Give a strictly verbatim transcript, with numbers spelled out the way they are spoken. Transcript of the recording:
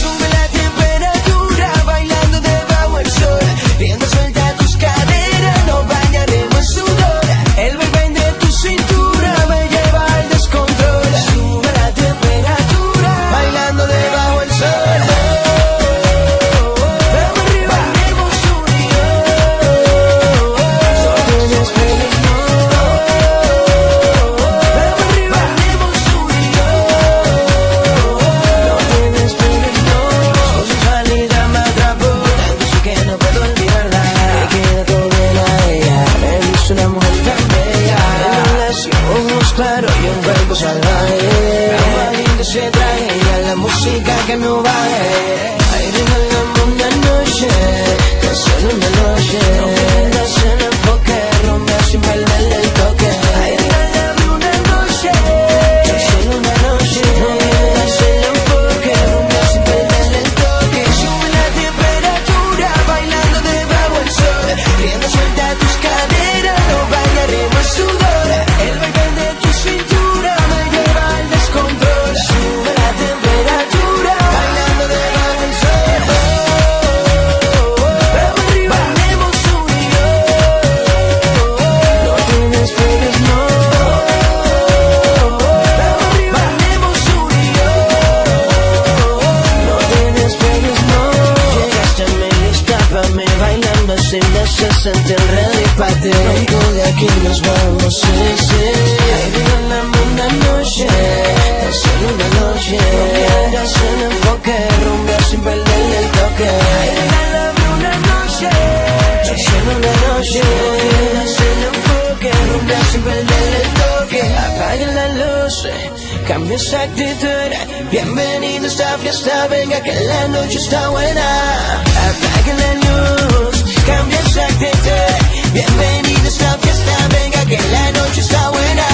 Sube la temperatura, bailando debajo el sol. Riendo suelta tus caderas, no bañaremos en sudor. El vaivén de tu cintura me lleva al descontrol. Sube la temperatura, bailando debajo el sol. Que no baje, ay, regalamos una noche, tan solo una noche. No vendas en enfoque, rompe sin perderle el toque. Ay, regalame una noche, tan solo una noche. No vendas en enfoque, rompe sin perderle el toque. Sube la temperatura, bailando debajo el sol. Riendo suelta tus caderas, no bañaremos el sudor. El baile de tu cintura me lleva al descontrol. Sube la temperatura. Ante el relipate, no de aquí nos vamos, sí, sí. Ay, regalame una noche, tan solo una noche. No pierdas el enfoque, rumba sin perderle el toque. Ay, regalame una noche, tan solo una noche. No pierdas el enfoque, rumba sin perderle el toque. Apaga la luz, cambia esa actitud. Bienvenido a esta fiesta, venga que la noche está buena. Apaga la luz, cambia esa actitud. Bienvenidos a la fiesta, venga que la noche está buena.